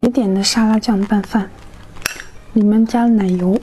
谁点的沙拉酱拌饭，里面加了奶油。